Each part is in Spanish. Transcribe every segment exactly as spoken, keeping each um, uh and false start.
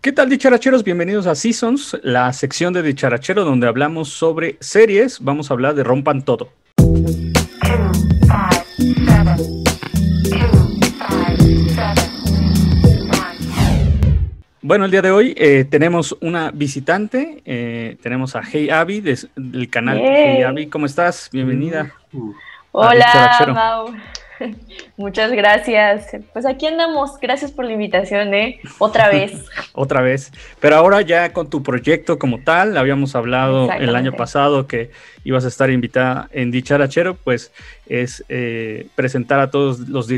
¿Qué tal, dicharacheros? Bienvenidos a Seasons, la sección de dicharachero donde hablamos sobre series. Vamos a hablar de Rompan Todo. Bueno, el día de hoy eh, tenemos una visitante, eh, tenemos a Hey Aby des, del canal. Hey, hey Aby, ¿cómo estás? Bienvenida. Uh, Hola, Mau. Muchas gracias. Pues aquí andamos. Gracias por la invitación, ¿eh? Otra vez. Otra vez. Pero ahora ya con tu proyecto como tal, habíamos hablado el año pasado que ibas a estar invitada en Dicharachero, pues es eh, presentar a todos los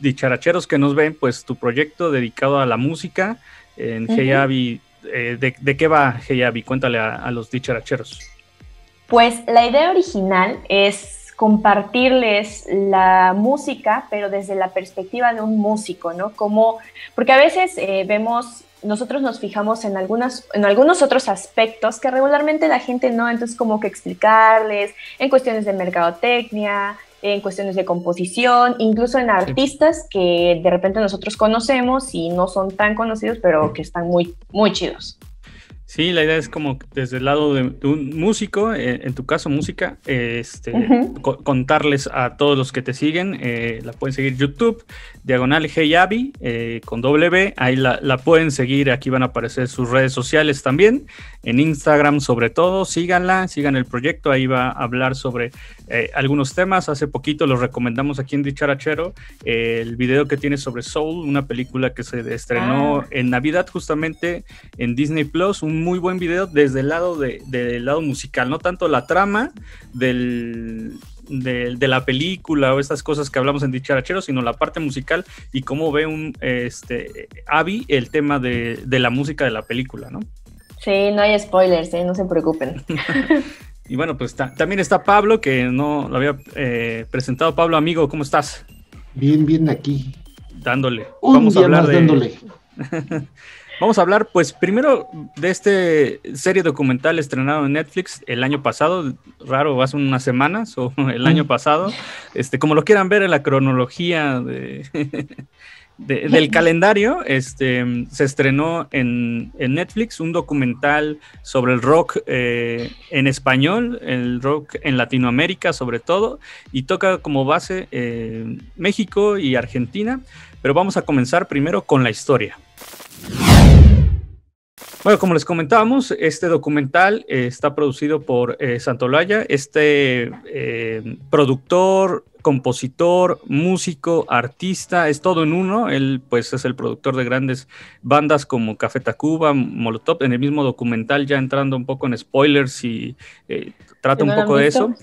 dicharacheros que nos ven, pues tu proyecto dedicado a la música en uh-huh. Hey Aby. Eh, de, ¿De qué va Hey Aby? Cuéntale a, a los dicharacheros. Pues la idea original es compartirles la música, pero desde la perspectiva de un músico, ¿no? Como, porque a veces eh, vemos, nosotros nos fijamos en, algunas, en algunos otros aspectos que regularmente la gente no, entonces como que explicarles en cuestiones de mercadotecnia, en cuestiones de composición, incluso en artistas que de repente nosotros conocemos y no son tan conocidos, pero que están muy, muy chidos. Sí, la idea es como desde el lado de un músico, eh, en tu caso música, eh, este, uh-huh. co- contarles a todos los que te siguen. Eh, la pueden seguir YouTube, diagonal Hey Aby, eh, con W, ahí la, la pueden seguir, aquí van a aparecer sus redes sociales también, en Instagram sobre todo, síganla, sigan el proyecto, ahí va a hablar sobre eh, algunos temas. Hace poquito los recomendamos aquí en Dicharachero, eh, el video que tiene sobre Soul, una película que se estrenó ah. en Navidad justamente en Disney Plus, un muy buen video desde el lado de, del lado musical, no tanto la trama del, de, de la película o estas cosas que hablamos en Dicharachero, sino la parte musical y cómo ve un este Aby el tema de, de la música de la película, ¿no? Sí, no hay spoilers, ¿eh? No se preocupen. Y bueno, pues ta- también está Pablo, que no lo había eh, presentado. Pablo, amigo, ¿cómo estás? Bien, bien aquí. Dándole. Un Vamos día a hablar más de... dándole. Vamos a hablar, pues, primero de esta serie documental estrenado en Netflix el año pasado, raro, hace unas semanas, o el año pasado, este, como lo quieran ver en la cronología de, de, del calendario, este, se estrenó en, en Netflix un documental sobre el rock eh, en español, el rock en Latinoamérica sobre todo, y toca como base eh, México y Argentina, pero vamos a comenzar primero con la historia. Bueno, como les comentábamos, este documental eh, está producido por eh, Santaolalla, este eh, productor, compositor, músico, artista, es todo en uno. Él pues es el productor de grandes bandas como Café Tacuba, Molotov. En el mismo documental, ya entrando un poco en spoilers y eh, trata un poco de eso.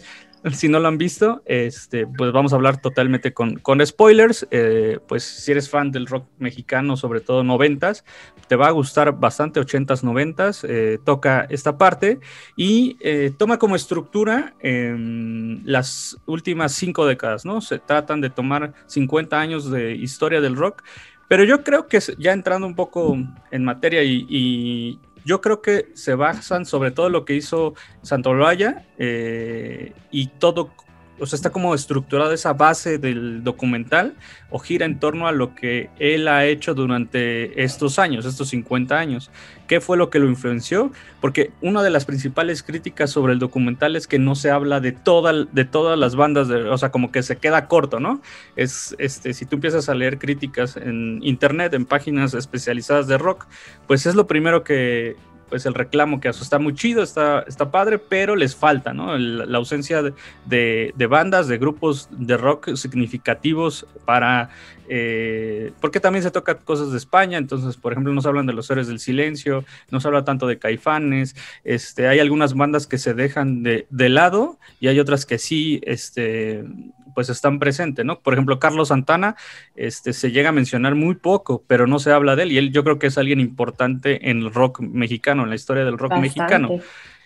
Si no lo han visto, este, pues vamos a hablar totalmente con, con spoilers. Eh, pues si eres fan del rock mexicano, sobre todo noventas, te va a gustar bastante ochentas, noventas. Eh, toca esta parte y eh, toma como estructura eh, las últimas cinco décadas, ¿no? Se tratan de tomar cincuenta años de historia del rock, pero yo creo que ya entrando un poco en materia y... y yo creo que se basan sobre todo lo que hizo Santaolalla eh, y todo, o sea, está como estructurada esa base del documental o gira en torno a lo que él ha hecho durante estos años, estos cincuenta años. ¿Qué fue lo que lo influenció? Porque una de las principales críticas sobre el documental es que no se habla de, toda, de todas las bandas, de, o sea, como que se queda corto, ¿no? Es, este, si tú empiezas a leer críticas en internet, en páginas especializadas de rock, pues es lo primero que... pues el reclamo que está muy chido, está, está padre, pero les falta, ¿no? El, la ausencia de, de, de bandas, de grupos de rock significativos para... Eh, porque también se tocan cosas de España, entonces, por ejemplo, no se hablan de los Héroes del Silencio, no se habla tanto de Caifanes, este, hay algunas bandas que se dejan de, de lado y hay otras que sí, este... pues están presentes, ¿no? Por ejemplo, Carlos Santana este, se llega a mencionar muy poco, pero no se habla de él, y él yo creo que es alguien importante en el rock mexicano, en la historia del rock Bastante. mexicano.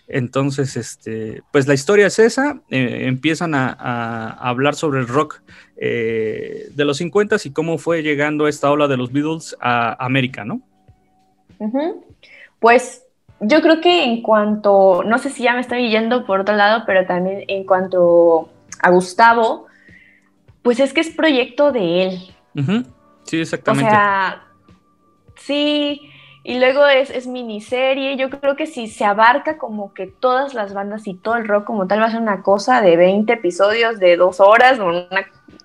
Entonces, este, pues la historia es esa, eh, empiezan a, a hablar sobre el rock eh, de los cincuentas y cómo fue llegando esta ola de los Beatles a América, ¿no? Uh-huh. Pues... yo creo que en cuanto, no sé si ya me estoy yendo por otro lado, pero también en cuanto a Gustavo, pues es que es proyecto de él. Uh-huh. Sí, exactamente. O sea, sí, Y luego es, es miniserie. Yo creo que si se abarca como que todas las bandas y todo el rock como tal, va a ser una cosa de veinte episodios de dos horas, una,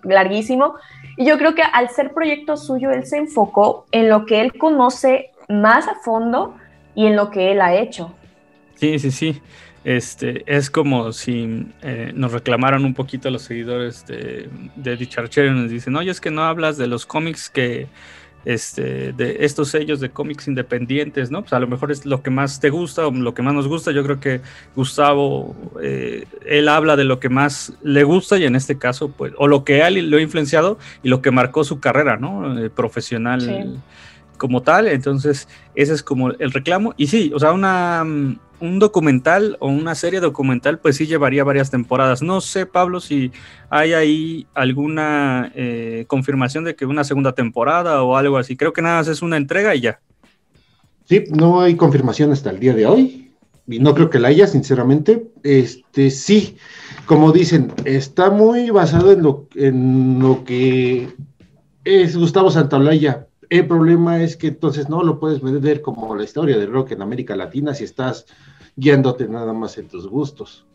larguísimo. Y yo creo que al ser proyecto suyo, él se enfocó en lo que él conoce más a fondo y en lo que él ha hecho. Sí, sí, sí. Este, es como si eh, nos reclamaran un poquito a los seguidores de, de Dicharachero y nos dicen, oye, es que no hablas de los cómics que... Este, de estos sellos de cómics independientes, ¿no? Pues a lo mejor es lo que más te gusta o lo que más nos gusta. Yo creo que Gustavo, eh, él habla de lo que más le gusta y en este caso, pues, o lo que a él lo ha influenciado y lo que marcó su carrera, ¿no? Eh, profesional sí. como tal. Entonces, ese es como el reclamo. Y sí, o sea, una, un documental o una serie documental, pues sí llevaría varias temporadas. No sé, Pablo, si hay ahí alguna eh, confirmación de que una segunda temporada o algo así. Creo que nada más es una entrega y ya. Sí, no hay confirmación hasta el día de hoy. Y no creo que la haya, sinceramente. Este, sí, como dicen, está muy basado en lo, en lo que es Gustavo Santaolalla. El problema es que entonces no lo puedes vender como la historia del rock en América Latina si estás guiándote nada más en tus gustos.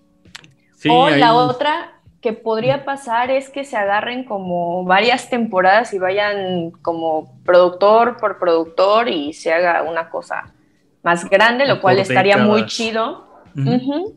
Sí, o ahí... la otra que podría pasar es que se agarren como varias temporadas y vayan como productor por productor y se haga una cosa más grande, lo cual estaría décadas. Muy chido. Uh-huh. Uh-huh.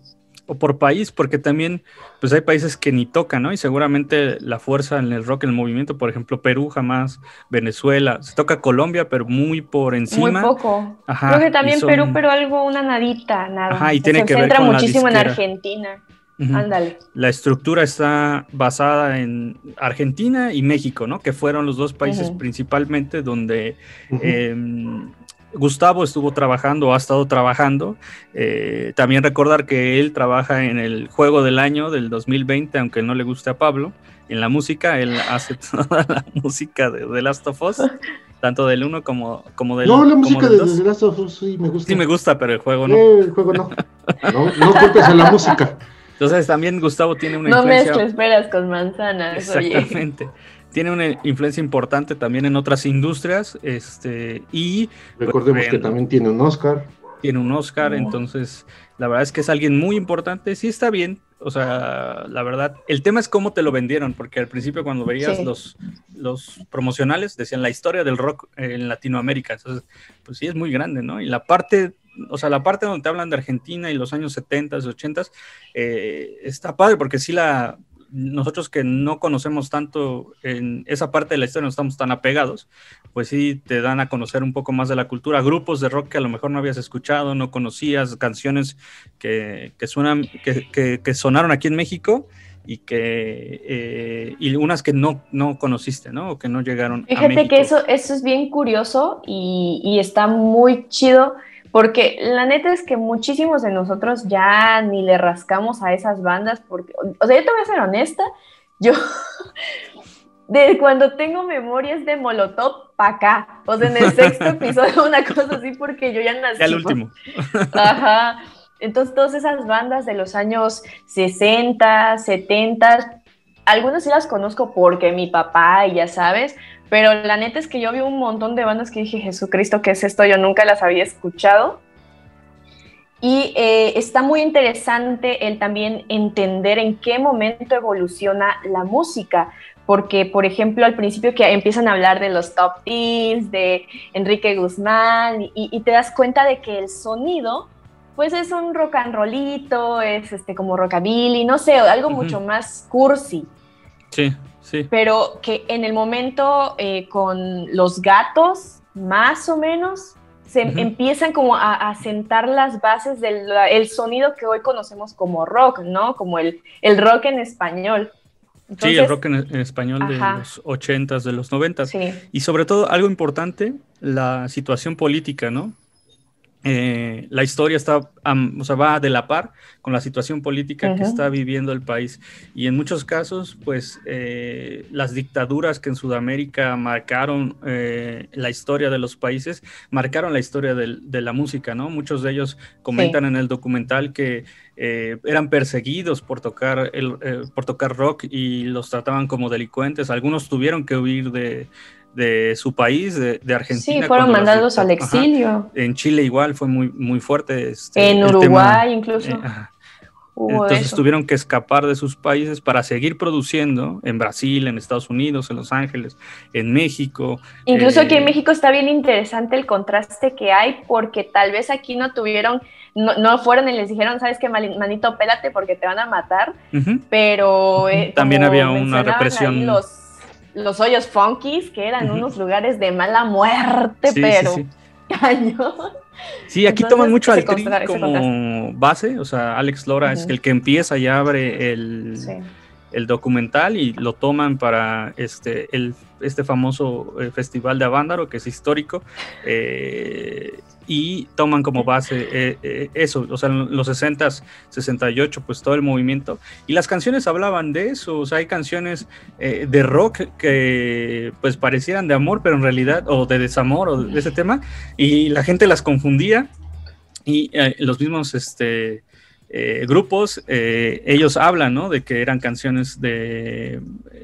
O por país, porque también pues hay países que ni tocan, ¿no? Y seguramente la fuerza en el rock, en el movimiento, por ejemplo, Perú jamás, Venezuela, se toca Colombia, pero muy por encima. Muy poco. Ajá, creo que también son... Perú, pero algo, una nadita, nada. Ajá, y tiene se que ver con la disquera. Se centra muchísimo en Argentina. Uh-huh. Ándale. La estructura está basada en Argentina y México, ¿no? Que fueron los dos países uh-huh. principalmente donde... Uh-huh. Eh, Gustavo estuvo trabajando, ha estado trabajando. Eh, también recordar que él trabaja en el Juego del Año del dos mil veinte, aunque no le guste a Pablo. En la música, él hace toda la música de The Last of Us, tanto del uno como, como del dos. No, la música de The Last of Us sí me gusta. Sí me gusta, pero el juego no. Eh, el juego no. No, no culpes a la música. Entonces también Gustavo tiene una no influencia... No mezcles peras con manzanas. Exactamente. Oye. Tiene una influencia importante también en otras industrias, este, y... Recordemos pues, que también tiene un Oscar. Tiene un Oscar, no. Entonces, la verdad es que es alguien muy importante, sí está bien, o sea, la verdad, el tema es cómo te lo vendieron, porque al principio cuando veías sí. los, los promocionales, decían la historia del rock en Latinoamérica, entonces, pues sí es muy grande, ¿no? Y la parte... O sea, la parte donde te hablan de Argentina y los años setenta, ochenta, eh, está padre, porque sí la... Nosotros que no conocemos tanto en esa parte de la historia, no estamos tan apegados, pues sí te dan a conocer un poco más de la cultura, grupos de rock que a lo mejor no habías escuchado, no conocías, canciones que, que, suenan, que, que, que sonaron aquí en México y que eh, y unas que no, no conociste, ¿no? O que no llegaron Fíjate a México. Fíjate que eso, eso es bien curioso y, y está muy chido. Porque la neta es que muchísimos de nosotros ya ni le rascamos a esas bandas, porque, o sea, yo te voy a ser honesta, yo, de cuando tengo memorias de Molotov para acá, o sea, en el sexto episodio, una cosa así, porque yo ya nací. Ya el último. Ajá, entonces todas esas bandas de los años sesenta, setenta, algunas sí las conozco porque mi papá, y ya sabes, pero la neta es que yo vi un montón de bandas que dije, Jesucristo, ¿qué es esto? Yo nunca las había escuchado. Y eh, está muy interesante el también entender en qué momento evoluciona la música, porque, por ejemplo, al principio que empiezan a hablar de los top teens, de Enrique Guzmán, y, y te das cuenta de que el sonido, pues es un rock and rollito, es este, como rockabilly, no sé, algo uh-huh. mucho más cursi. Sí. Sí. Pero que en el momento eh, con Los Gatos, más o menos, se uh-huh. empiezan como a, a sentar las bases del el sonido que hoy conocemos como rock, ¿no? Como el, el rock en español. Entonces, sí, el rock en, en español ajá. de los ochentas, de los noventas. Sí. Y sobre todo, algo importante, la situación política, ¿no? Eh, la historia está, um, o sea, va de la par con la situación política uh-huh. que está viviendo el país y en muchos casos pues eh, las dictaduras que en Sudamérica marcaron eh, la historia de los países, marcaron la historia del, de la música, ¿no? Muchos de ellos comentan sí. en el documental que Eh, eran perseguidos por tocar, el, eh, por tocar rock y los trataban como delincuentes. Algunos tuvieron que huir de, de su país, de, de Argentina. Sí, fueron mandados al exilio. Ajá. En Chile igual fue muy, muy fuerte. Este, en Uruguay tema, incluso. Eh, Hubo Entonces eso. Tuvieron que escapar de sus países para seguir produciendo en Brasil, en Estados Unidos, en Los Ángeles, en México. Incluso eh, aquí en México está bien interesante el contraste que hay, porque tal vez aquí no tuvieron, no, no fueron y les dijeron, ¿sabes qué, manito, pélate porque te van a matar? Uh-huh. Pero eh, también había una represión. Los, los hoyos funkies, que eran uh-huh. unos lugares de mala muerte, sí, pero... Sí, sí. Cañón. Sí, aquí Entonces, toman mucho al Tri como base, o sea, Alex Lora uh-huh. es el que empieza y abre el, sí. el documental y lo toman para este, el, este famoso festival de Avándaro, que es histórico, eh, y toman como base eh, eh, eso, o sea, en los sesentas, sesenta y ocho, pues todo el movimiento, y las canciones hablaban de eso, o sea, hay canciones eh, de rock que pues parecieran de amor, pero en realidad, o de desamor, o de ese tema, y la gente las confundía, y eh, los mismos, este... Eh, grupos, eh, ellos hablan, ¿no? De que eran canciones de, eh,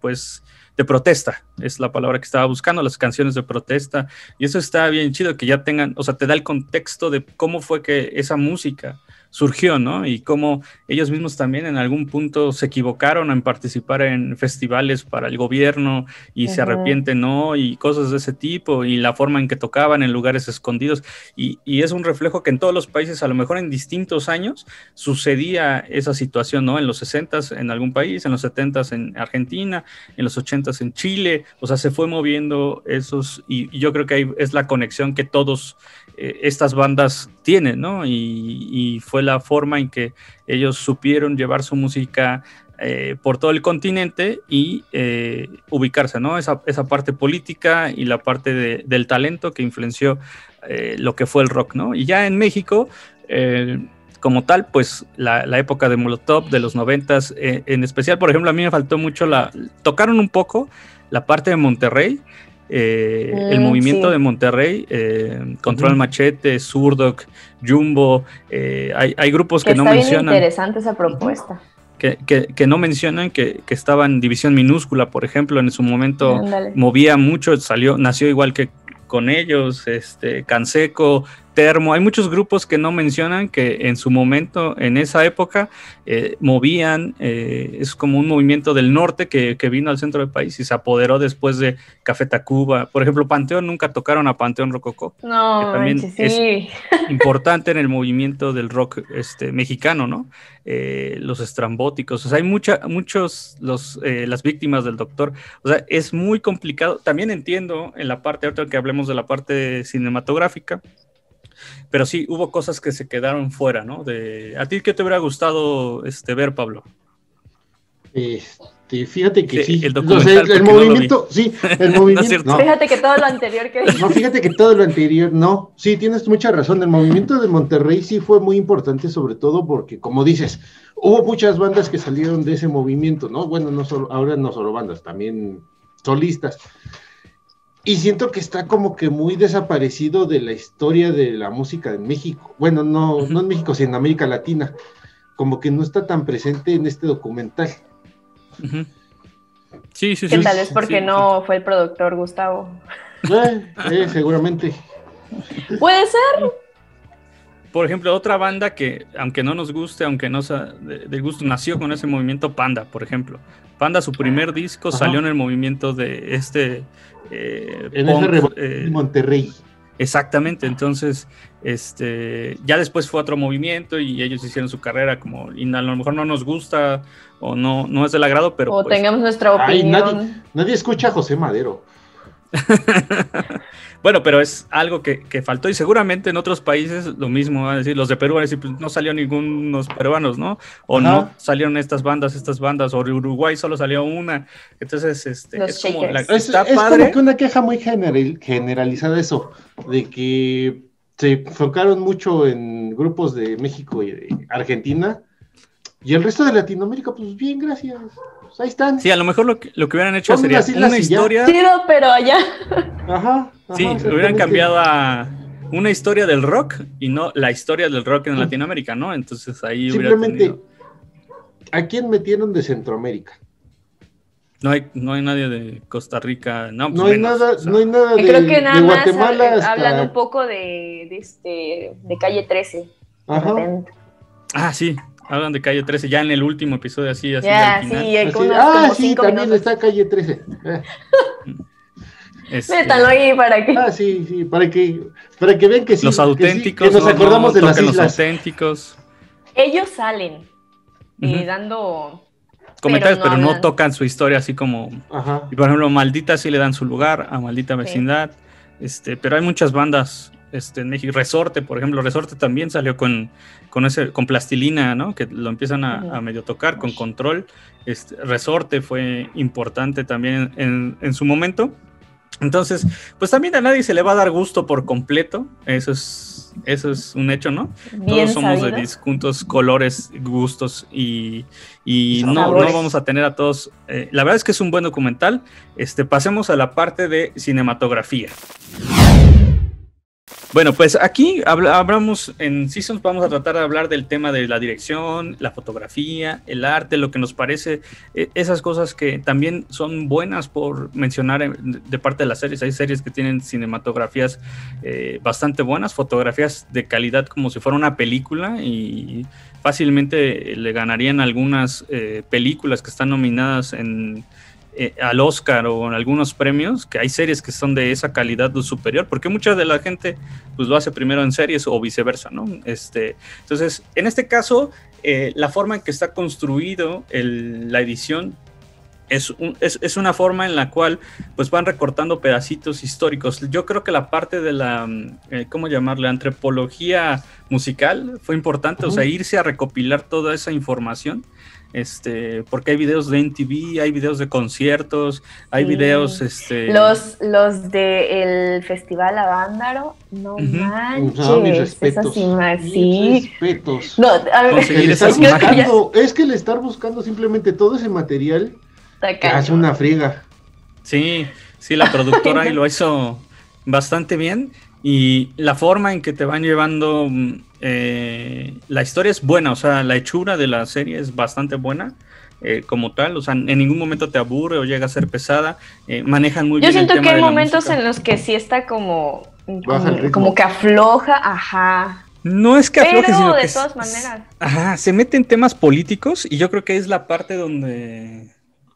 pues, de protesta, es la palabra que estaba buscando, las canciones de protesta, y eso está bien chido, que ya tengan, o sea, te da el contexto de cómo fue que esa música surgió, ¿no? Y cómo ellos mismos también en algún punto se equivocaron en participar en festivales para el gobierno y Ajá. se arrepienten, ¿no? Y cosas de ese tipo, y la forma en que tocaban en lugares escondidos, y, y es un reflejo que en todos los países, a lo mejor en distintos años, sucedía esa situación, ¿no? En los sesentas en algún país, en los setentas en Argentina, en los ochentas en Chile, o sea, se fue moviendo esos, y, y yo creo que ahí es la conexión que todos eh, estas bandas tienen, ¿no? Y, y fue la forma en que ellos supieron llevar su música eh, por todo el continente y eh, ubicarse, ¿no? Esa, esa parte política y la parte de, del talento que influenció eh, lo que fue el rock, ¿no? Y ya en México, eh, como tal, pues la, la época de Molotov, de los noventas, eh, en especial, por ejemplo, a mí me faltó mucho la... Tocaron un poco la parte de Monterrey, Eh, mm, el movimiento sí. de Monterrey, eh, Control uh-huh. Machete, Surdoc, Jumbo, eh, hay, hay grupos que, que no mencionan. Está bien interesante esa propuesta. Que, que, que no mencionan que, que estaban División Minúscula, por ejemplo, en su momento Andale. movía mucho, salió, nació igual que con ellos, este, Canseco, Termo, hay muchos grupos que no mencionan que en su momento, en esa época, eh, movían, eh, es como un movimiento del norte que, que vino al centro del país y se apoderó después de Café Tacuba. Por ejemplo, Panteón, nunca tocaron a Panteón Rococó. No, que también sí. es importante en el movimiento del rock este, mexicano, ¿no? Eh, los Estrambóticos, o sea, hay mucha, muchos, los, eh, las víctimas del doctor, o sea, es muy complicado. También entiendo en la parte, ahorita que hablemos de la parte cinematográfica, pero sí, hubo cosas que se quedaron fuera, ¿no? De, ¿a ti qué te hubiera gustado este, ver, Pablo? Este, fíjate que sí. sí. El documental, o sea, el, el movimiento, no sí, el movimiento. No, no. Fíjate que todo lo anterior que No, fíjate que todo lo anterior, no. Sí, tienes mucha razón. El movimiento de Monterrey sí fue muy importante, sobre todo porque, como dices, hubo muchas bandas que salieron de ese movimiento, ¿no? Bueno, no solo, ahora no solo bandas, también solistas. Y siento que está como que muy desaparecido de la historia de la música en México. Bueno, no, no en México, sino en América Latina. Como que no está tan presente en este documental. Uh-huh. Sí, sí, sí. Que tal vez porque sí, no sí. fue el productor Gustavo. Eh, eh, seguramente. Puede ser. Por ejemplo, otra banda que, aunque no nos guste, aunque no sea de, de gusto, nació con ese movimiento Panda, por ejemplo. Panda, su primer disco, Ajá. salió en el movimiento de este... Eh, en punk, ese revolución eh, de Monterrey. Exactamente, entonces, este, ya después fue otro movimiento y ellos hicieron su carrera como, y a lo mejor no nos gusta o no, no es del agrado, pero... O pues, tengamos nuestra opinión. Ay, nadie, nadie escucha a José Madero. Bueno, pero es algo que, que faltó y seguramente en otros países lo mismo van a decir, los de Perú van a decir, pues no salió ningunos peruanos, ¿no? O Ajá. no salieron estas bandas, estas bandas, o Uruguay solo salió una, entonces este, es, como, la, es, está es padre. Como que una queja muy general, generalizada eso, de que se enfocaron mucho en grupos de México y de Argentina y el resto de Latinoamérica, pues bien, gracias. Ahí están. Sí, a lo mejor lo que, lo que hubieran hecho Son sería una silla. historia... Sí, no, pero allá... Ajá, ajá, sí, lo hubieran cambiado a una historia del rock y no la historia del rock en Latinoamérica, ¿no? Entonces ahí hubiera Simplemente, tenido... ¿a quién metieron de Centroamérica? No hay, no hay nadie de Costa Rica, no, pues no hay menos, nada, o sea. No hay nada de, creo que nada de Guatemala. Más hasta... hablan un poco de, de este de Calle trece. Ajá. De ah, sí, hablan de Calle trece ya en el último episodio, así, así. Ya, al final. Sí, así. Unos, ah, sí, también minutos. Está Calle trece. Este... métanlo ahí para que. Ah, sí, sí, para que, para que vean que sí. Los auténticos. Que, sí, que nos acordamos no, no, de las islas. Los auténticos. Ellos salen eh, uh-huh. dando comentarios, pero no, pero no tocan su historia así como. Ajá. Y por ejemplo, Maldita sí le dan su lugar a Maldita Vecindad. Sí. Este, pero hay muchas bandas este, en México. Resorte, por ejemplo, Resorte también salió con, con ese, con plastilina, ¿no? Que lo empiezan a, uh-huh. a medio tocar con Control. Este, Resorte fue importante también en, en su momento. Entonces, pues también a nadie se le va a dar gusto por completo, eso es, eso es un hecho, ¿no? Bien Todos somos sabido. De distintos colores, gustos y, y no, no vamos a tener a todos... Eh, la verdad es que es un buen documental. Este, pasemos a la parte de cinematografía. Bueno, pues aquí hablamos en Seasons, vamos a tratar de hablar del tema de la dirección, la fotografía, el arte, lo que nos parece, esas cosas que también son buenas por mencionar de parte de las series. Hay series que tienen cinematografías eh, bastante buenas, fotografías de calidad como si fuera una película y fácilmente le ganarían algunas eh, películas que están nominadas en... Eh, al Oscar o en algunos premios, que hay series que son de esa calidad superior, porque mucha de la gente pues lo hace primero en series o viceversa, ¿no? Este, entonces, en este caso, eh, la forma en que está construido el, la edición es, un, es, es una forma en la cual pues van recortando pedacitos históricos. Yo creo que la parte de la, eh, ¿cómo llamarle? Antropología musical fue importante, uh-huh. o sea, irse a recopilar toda esa información. Este, porque hay videos de M T V, hay videos de conciertos, hay sí. videos este los los de el festival Avándaro, no uh-huh. manches, no, mis respetos, sí, mis respetos. No, a ver, conseguir esas imágenes. Es que el estar buscando simplemente todo ese material te hace una friega. Sí, sí, la productora ahí lo hizo bastante bien. Y la forma en que te van llevando eh, la historia es buena, o sea, la hechura de la serie es bastante buena eh, como tal, o sea, en ningún momento te aburre o llega a ser pesada, eh, manejan muy Yo bien el tema de la música. Yo siento que hay momentos en los que sí está como, como, como que afloja, ajá. No es que afloje, pero sino de que todas es, maneras. Ajá, se mete en temas políticos y yo creo que es la parte donde...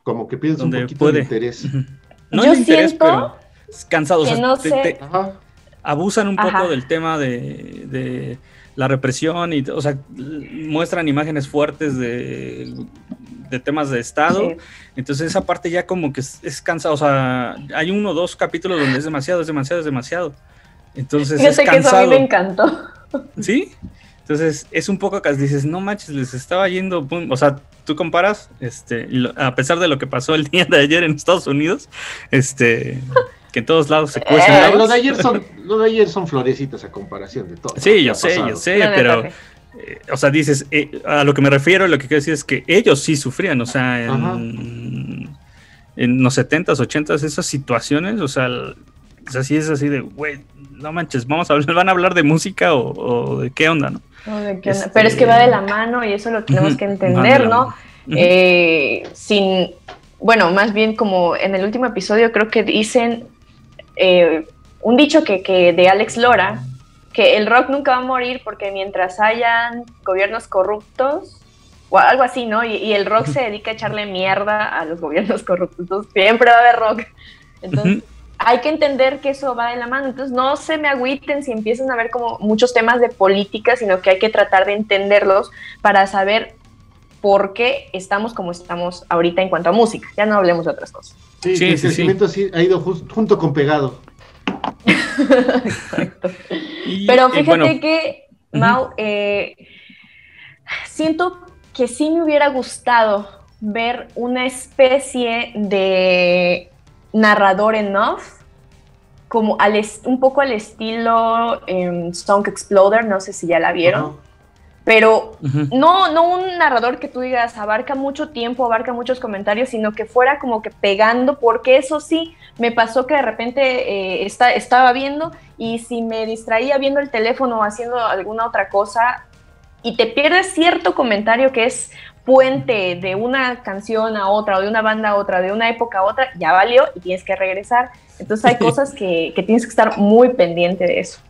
Como que pierdes un poquito puede. de interés. No yo es interés, pero es cansado. Que o sea, no te, sé... Te, ajá. abusan un Ajá. poco del tema de, de la represión y, o sea, muestran imágenes fuertes de, de temas de Estado. Sí. Entonces esa parte ya como que es, es cansado. O sea, hay uno o dos capítulos donde es demasiado, es demasiado, es demasiado. Entonces Yo sé es cansado. Que eso a mí me encantó. ¿Sí? Entonces es un poco que dices, no manches, les estaba yendo, pum. O sea, tú comparas, este, lo, a pesar de lo que pasó el día de ayer en Estados Unidos, este... que en todos lados se cuecen. Eh, los, los de ayer son florecitas a comparación de todo. Sí, yo sé, pasado. yo sé, no, pero, eh, o sea, dices, eh, a lo que me refiero, lo que quiero decir es que ellos sí sufrían, o sea, en, en los setentas, ochentas, esas situaciones, o sea, el, o sea, sí es así de, güey, no manches, vamos a hablar, van a hablar de música o, o de qué onda, ¿no? no de qué onda. Este... Pero es que va de la mano y eso lo tenemos que entender, ¿no? Eh, sin, bueno, más bien como en el último episodio creo que dicen... Eh, un dicho que, que de Alex Lora, que el rock nunca va a morir porque mientras hayan gobiernos corruptos, o algo así, ¿no? Y, y el rock se dedica a echarle mierda a los gobiernos corruptos, siempre va a haber rock. Entonces, uh-huh. hay que entender que eso va de la mano. Entonces, no se me agüiten si empiezan a ver como muchos temas de política, sino que hay que tratar de entenderlos para saber por qué estamos como estamos ahorita en cuanto a música. Ya no hablemos de otras cosas. Sí, sí, el sí, crecimiento sí. sí ha ido just, junto con pegado. Exacto. Y, pero fíjate bueno. que, Mau, uh-huh. eh, siento que sí me hubiera gustado ver una especie de narrador en off, como al es, un poco al estilo eh, Song Exploder, no sé si ya la vieron. Uh-huh. Pero uh-huh. no, no un narrador que tú digas abarca mucho tiempo, abarca muchos comentarios, sino que fuera como que pegando, porque eso sí, me pasó que de repente eh, está, estaba viendo y si me distraía viendo el teléfono o haciendo alguna otra cosa y te pierdes cierto comentario que es puente de una canción a otra o de una banda a otra, de una época a otra, ya valió y tienes que regresar. Entonces hay cosas que, que tienes que estar muy pendiente de eso.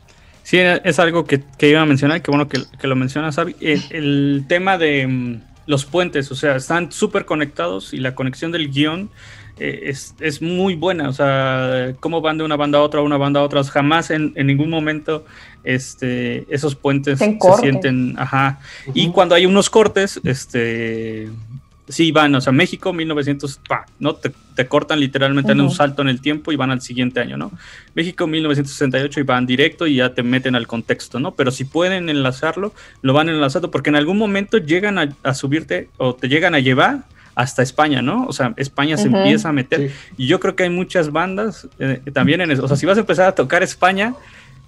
Sí, es algo que, que iba a mencionar, que bueno que, que lo mencionas, Abby. El, el tema de um, los puentes, o sea, están súper conectados y la conexión del guión eh, es, es muy buena, o sea, cómo van de una banda a otra, una banda a otra, o sea, jamás en, en ningún momento este, esos puentes se, se sienten, ajá, uh-huh. Y cuando hay unos cortes, este... sí, van, o sea, México, mil novecientos, bah, ¿no? Te, te cortan literalmente, uh-huh, en un salto en el tiempo y van al siguiente año, ¿no? México, mil novecientos sesenta y ocho, y van directo y ya te meten al contexto, ¿no? Pero si pueden enlazarlo, lo van enlazando, porque en algún momento llegan a, a subirte o te llegan a llevar hasta España, ¿no? O sea, España, uh-huh, se empieza a meter. Sí. Y yo creo que hay muchas bandas eh, también en eso. O sea, si vas a empezar a tocar España...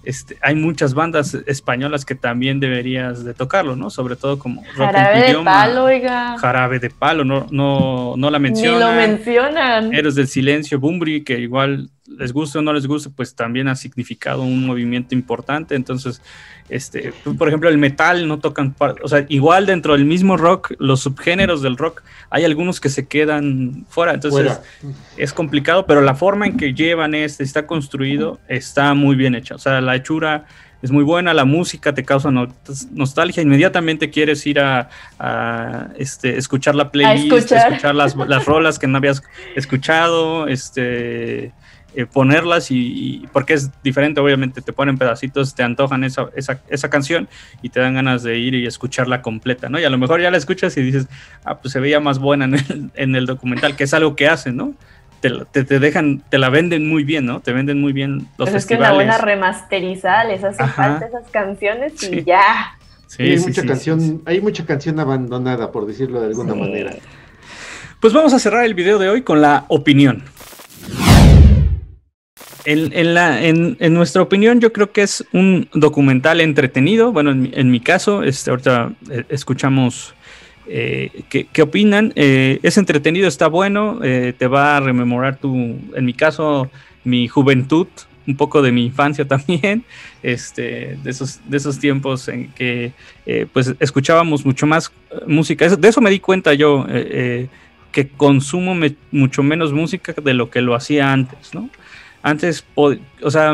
Este, hay muchas bandas españolas que también deberías de tocarlo, ¿no? Sobre todo como Jarabe de idioma, Palo, oiga. Jarabe de Palo, no, no, no la mencionan. Ni lo mencionan. Héroes del Silencio, Bumbri, que igual les guste o no les guste, pues también ha significado un movimiento importante. Entonces, este, por ejemplo, el metal no tocan, o sea, igual dentro del mismo rock, los subgéneros del rock, hay algunos que se quedan fuera. Entonces, fuera. Es complicado, pero la forma en que llevan este, está construido, está muy bien hecha. O sea, la hechura es muy buena, la música te causa no, nostalgia, inmediatamente quieres ir a, a este, escuchar la playlist, a escuchar, escuchar las, las rolas que no habías escuchado, este... Eh, ponerlas y, y porque es diferente, obviamente te ponen pedacitos, te antojan esa, esa, esa canción y te dan ganas de ir y escucharla completa, ¿no? Y a lo mejor ya la escuchas y dices, ah, pues se veía más buena en el, en el documental, que es algo que hacen, ¿no? Te, te, te dejan, te la venden muy bien, ¿no? Te venden muy bien los festivales. Es que una buena remasterizada les hace, ajá, falta esas canciones y sí, ya. Sí, y hay, sí, mucha sí, canción, sí, sí. hay mucha canción abandonada, por decirlo de alguna sí. manera. Pues vamos a cerrar el video de hoy con la opinión. En, en, la, en, en nuestra opinión, yo creo que es un documental entretenido. Bueno, en mi, en mi caso, este, ahorita eh, escuchamos eh, qué, qué opinan. Eh, es entretenido, está bueno, eh, te va a rememorar tu, en mi caso, mi juventud, un poco de mi infancia también, este, de esos, de esos tiempos en que eh, pues escuchábamos mucho más música. Eso, de eso me di cuenta yo, eh, eh, que consumo me, mucho menos música de lo que lo hacía antes, ¿no? Antes, o sea,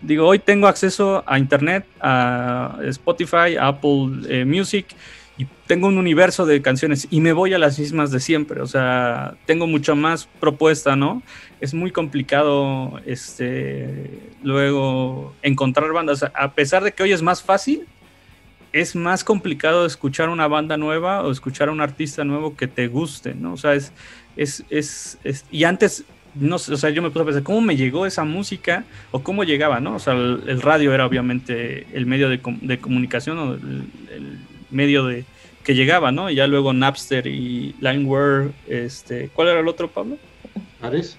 digo, hoy tengo acceso a internet, a Spotify, a Apple eh, Music, y tengo un universo de canciones y me voy a las mismas de siempre. O sea, tengo mucha más propuesta, ¿no? Es muy complicado este, luego encontrar bandas. A pesar de que hoy es más fácil, es más complicado escuchar una banda nueva o escuchar a un artista nuevo que te guste, ¿no? O sea, es... es, es, es y antes... No, o sea, yo me puse a pensar cómo me llegó esa música o cómo llegaba, ¿no? O sea, el, el radio era obviamente el medio de, com- de comunicación o el, el medio de que llegaba, ¿no? Y ya luego Napster y Limeware, este, ¿cuál era el otro, Pablo? Ares.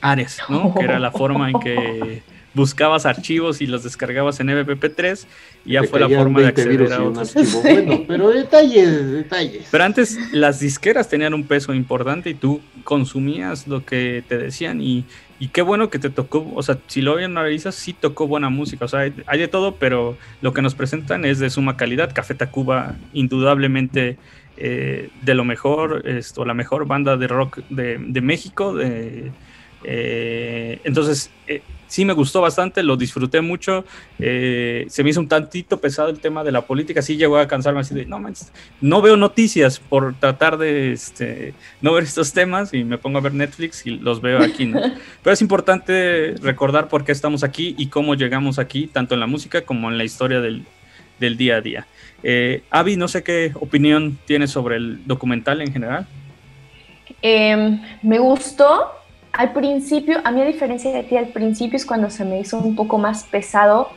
Ares, ¿no? Que era la forma en que buscabas archivos y los descargabas en M P tres y ya fue la forma de acceder a otros. Bueno, pero detalles, detalles. Pero antes las disqueras tenían un peso importante y tú consumías lo que te decían y, y qué bueno que te tocó, o sea, si lo analizas, sí tocó buena música, o sea, hay, hay de todo, pero lo que nos presentan es de suma calidad. Café Tacuba, indudablemente eh, de lo mejor, esto, la mejor banda de rock de, de México, de... Eh, entonces eh, sí me gustó bastante, lo disfruté mucho, eh, se me hizo un tantito pesado el tema de la política, sí llegó a cansarme así de, no man, no veo noticias por tratar de este, no ver estos temas y me pongo a ver Netflix y los veo aquí, ¿no? Pero es importante recordar por qué estamos aquí y cómo llegamos aquí, tanto en la música como en la historia del, del día a día. eh, Aby, no sé qué opinión tienes sobre el documental en general. eh, me gustó. Al principio, a mí a diferencia de ti, al principio es cuando se me hizo un poco más pesado,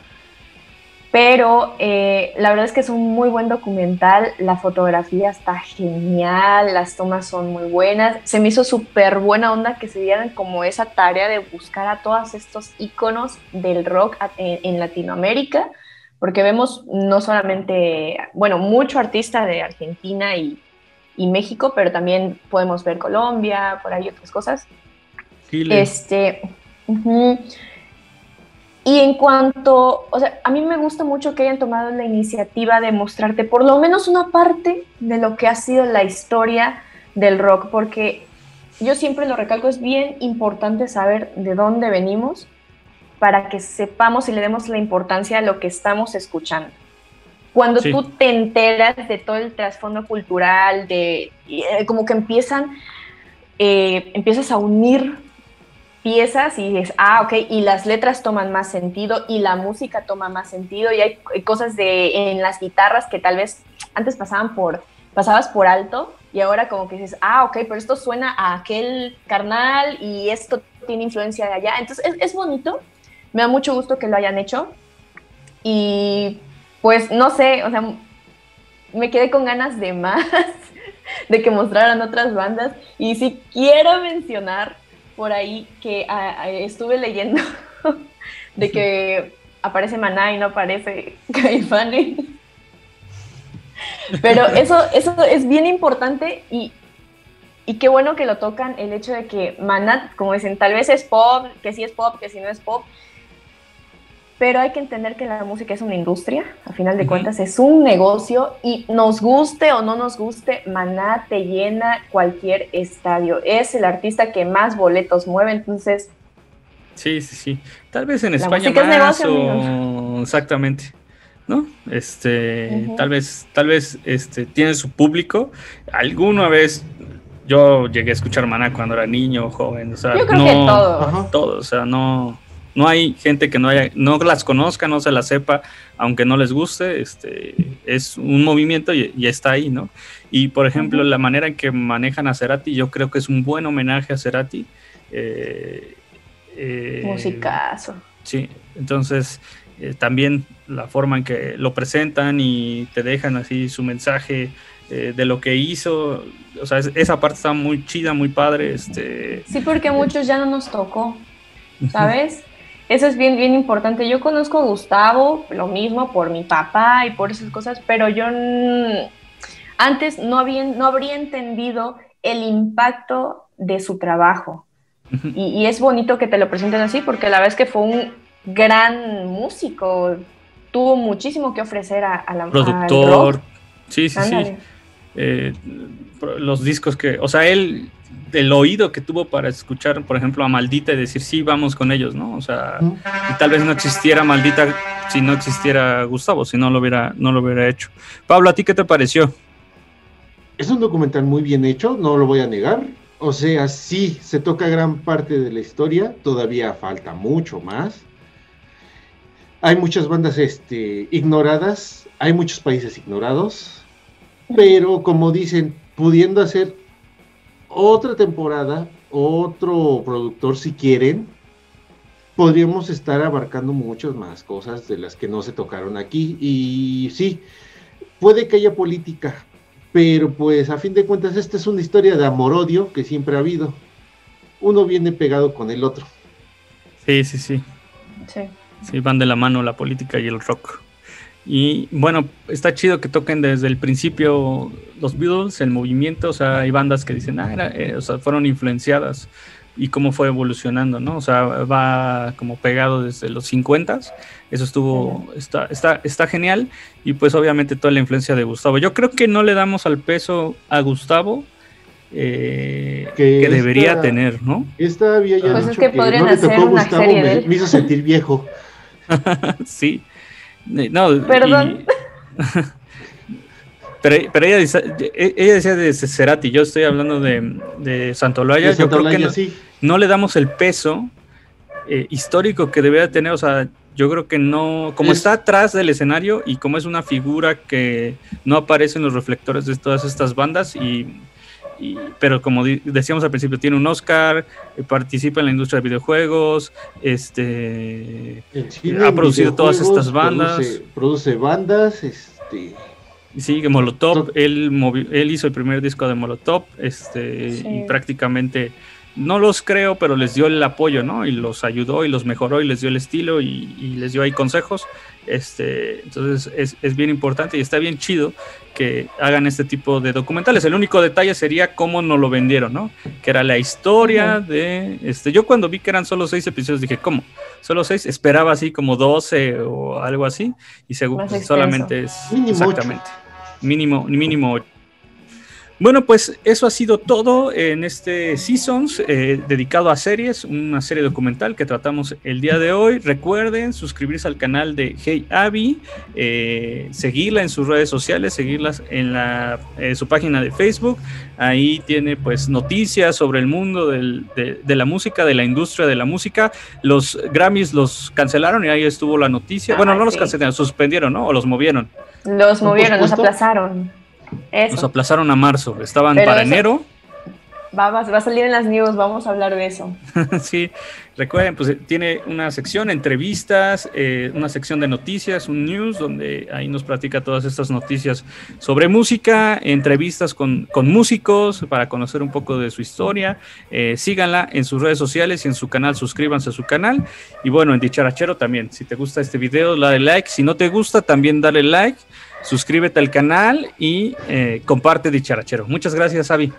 pero eh, la verdad es que es un muy buen documental, la fotografía está genial, las tomas son muy buenas, se me hizo súper buena onda que se dieran como esa tarea de buscar a todos estos íconos del rock en, en Latinoamérica, porque vemos no solamente, bueno, mucho artista de Argentina y, y México, pero también podemos ver Colombia, por ahí otras cosas. Chile. Este, uh-huh. Y en cuanto, o sea, a mí me gusta mucho que hayan tomado la iniciativa de mostrarte por lo menos una parte de lo que ha sido la historia del rock, porque yo siempre lo recalco, es bien importante saber de dónde venimos para que sepamos y le demos la importancia a lo que estamos escuchando. Cuando sí. tú te enteras de todo el trasfondo cultural, de eh, como que empiezan, eh, empiezas a unir piezas y dices, ah, ok, y las letras toman más sentido y la música toma más sentido y hay cosas de, en las guitarras que tal vez antes pasaban por, pasabas por alto y ahora como que dices, ah, ok, pero esto suena a aquel carnal y esto tiene influencia de allá. Entonces es, es bonito, me da mucho gusto que lo hayan hecho y pues no sé, o sea, me quedé con ganas de más, de que mostraran otras bandas y si quiero mencionar por ahí que a, a, estuve leyendo de que aparece Maná y no aparece Caifanes. Pero eso, eso es bien importante y, y qué bueno que lo tocan, el hecho de que Maná, como dicen, tal vez es pop, que sí es pop, que sí no es pop, pero hay que entender que la música es una industria, a final de uh-huh. cuentas es un negocio y nos guste o no nos guste, Maná te llena cualquier estadio. Es el artista que más boletos mueve, entonces... Sí, sí, sí. Tal vez en España más es negocio, o... Exactamente, ¿no? Este, uh-huh. Tal vez, tal vez este, tiene su público. Alguna vez... Yo llegué a escuchar Maná cuando era niño, joven, o sea... Yo creo no, que todo. Uh-huh. Todo, o sea, no... No hay gente que no haya, no las conozca, no se las sepa, aunque no les guste, este, es un movimiento y, y está ahí, ¿no? Y, por ejemplo, uh-huh. la manera en que manejan a Cerati, yo creo que es un buen homenaje a Cerati. Eh, eh, Musicazo. Sí, entonces, eh, también la forma en que lo presentan y te dejan así su mensaje eh, de lo que hizo, o sea, es, esa parte está muy chida, muy padre. Este, sí, porque a muchos ya no nos tocó, ¿sabes? Eso es bien, bien importante. Yo conozco a Gustavo, lo mismo, por mi papá y por esas cosas, pero yo n- antes no había, no habría entendido el impacto de su trabajo. Uh-huh. Y, y es bonito que te lo presenten así, porque la verdad es que fue un gran músico. Tuvo muchísimo que ofrecer a, a la productor. Sí, sí, Ándale. sí. Eh, los discos que... O sea, él... el oído que tuvo para escuchar, por ejemplo, a Maldita y decir, sí, vamos con ellos, ¿no? O sea, y tal vez no existiera Maldita si no existiera Gustavo, si no lo hubiera, no lo hubiera hecho. Pablo, ¿a ti qué te pareció? Es un documental muy bien hecho, no lo voy a negar. O sea, sí, se toca gran parte de la historia, todavía falta mucho más. Hay muchas bandas este, ignoradas, hay muchos países ignorados, pero como dicen, pudiendo hacer otra temporada, otro productor si quieren, podríamos estar abarcando muchas más cosas de las que no se tocaron aquí. Y sí, puede que haya política, pero pues a fin de cuentas esta es una historia de amor-odio que siempre ha habido. Uno viene pegado con el otro. Sí, sí, sí. Sí, sí van de la mano la política y el rock. Y bueno, está chido que toquen desde el principio los Beatles, el movimiento, o sea, hay bandas que dicen, ah, era, eh, o sea, fueron influenciadas y cómo fue evolucionando, ¿no? O sea, va como pegado desde los cincuentas, eso estuvo, está, está, está genial y pues obviamente toda la influencia de Gustavo. Yo creo que no le damos al peso a Gustavo eh, que, que debería esta, tener, ¿no? Esta había ya pues dicho es que, que no le tocó Gustavo, me, me hizo sentir viejo. Sí. No, perdón. Y, pero pero ella, ella decía de Cerati, yo estoy hablando de, de Santaolalla. Yo creo que no, sí. no le damos el peso eh, histórico que debería tener. O sea, yo creo que no. Como es, está atrás del escenario y como es una figura que no aparece en los reflectores de todas estas bandas, y, y pero como decíamos al principio, tiene un Oscar, eh, participa en la industria de videojuegos, este ha producido todas estas bandas. Produce, produce bandas, este sí, Molotov, él, movi- él hizo el primer disco de Molotov, este, sí. y prácticamente no los creo, pero les dio el apoyo, ¿no? Y los ayudó y los mejoró y les dio el estilo y, y les dio ahí consejos. Este, entonces es, es bien importante y está bien chido que hagan este tipo de documentales. El único detalle sería cómo nos lo vendieron, ¿no? Que era la historia de... este Yo cuando vi que eran solo seis episodios dije, ¿cómo? ¿Solo seis? Esperaba así como doce o algo así. Y según solamente es... Mínimo exactamente. Ocho. Mínimo mínimo ocho. Bueno, pues eso ha sido todo en este Seasons eh, dedicado a series, una serie documental que tratamos el día de hoy. Recuerden suscribirse al canal de Hey Aby, eh, seguirla en sus redes sociales, seguirlas en la, eh, su página de Facebook. Ahí tiene pues noticias sobre el mundo del, de, de la música, de la industria de la música. Los Grammys los cancelaron y ahí estuvo la noticia. Ah, bueno, no sí. los cancelaron, suspendieron, ¿no? O los movieron. Los movieron, los aplazaron. Eso. Nos aplazaron a marzo, estaban Pero para eso. enero. Va, va, va a salir en las news, vamos a hablar de eso. Sí, recuerden, pues tiene una sección, entrevistas, eh, una sección de noticias, un news, donde ahí nos platica todas estas noticias sobre música, entrevistas con, con músicos para conocer un poco de su historia. Eh, síganla en sus redes sociales y en su canal, suscríbanse a su canal. Y bueno, en Dicharachero también, si te gusta este video, dale like. Si no te gusta, también dale like. Suscríbete al canal y eh, comparte Dicharachero. Muchas gracias, Aby.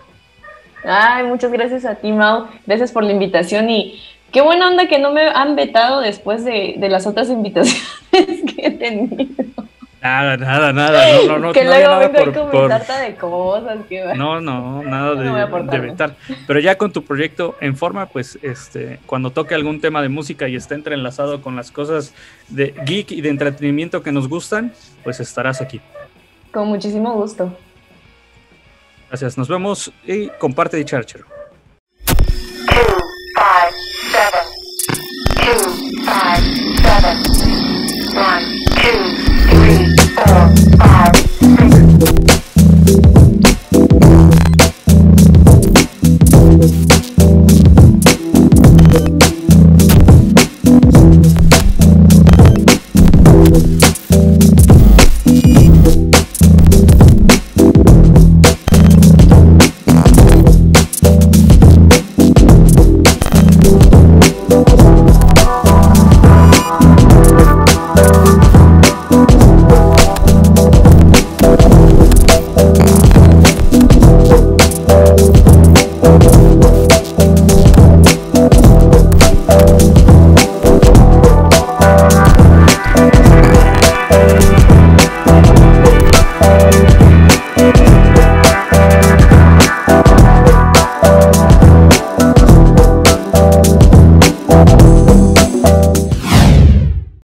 Ay, muchas gracias a ti, Mau. Gracias por la invitación y qué buena onda que no me han vetado después de, de las otras invitaciones que he tenido. Nada, nada, nada. No, no, no, que no luego vengo por, a comentar por... de cosas. Que... No, no, nada de, no de vetar. Pero ya con tu proyecto en forma, pues este, cuando toque algún tema de música y esté entrelazado con las cosas de geek y de entretenimiento que nos gustan, pues estarás aquí. Con muchísimo gusto. Gracias, nos vemos y comparte Dicharachero. two five seven two five seven one